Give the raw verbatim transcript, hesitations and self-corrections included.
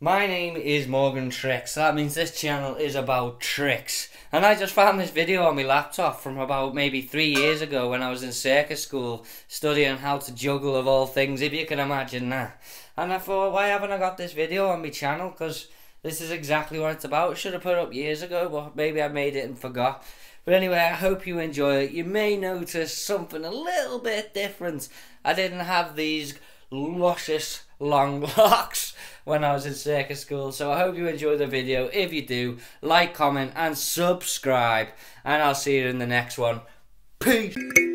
My name is Morgan Trix, so that means this channel is about tricks. And I just found this video on my laptop from about maybe three years ago when I was in circus school studying how to juggle of all things, if you can imagine that. And I thought, why haven't I got this video on my channel? Because this is exactly what it's about. I should have put it up years ago, but maybe I made it and forgot. But anyway, I hope you enjoy it. You may notice something a little bit different. I didn't have these luscious long locks when I was in circus school, so I hope you enjoy the video. If you do, like, comment and subscribe, and I'll see you in the next one. Peace.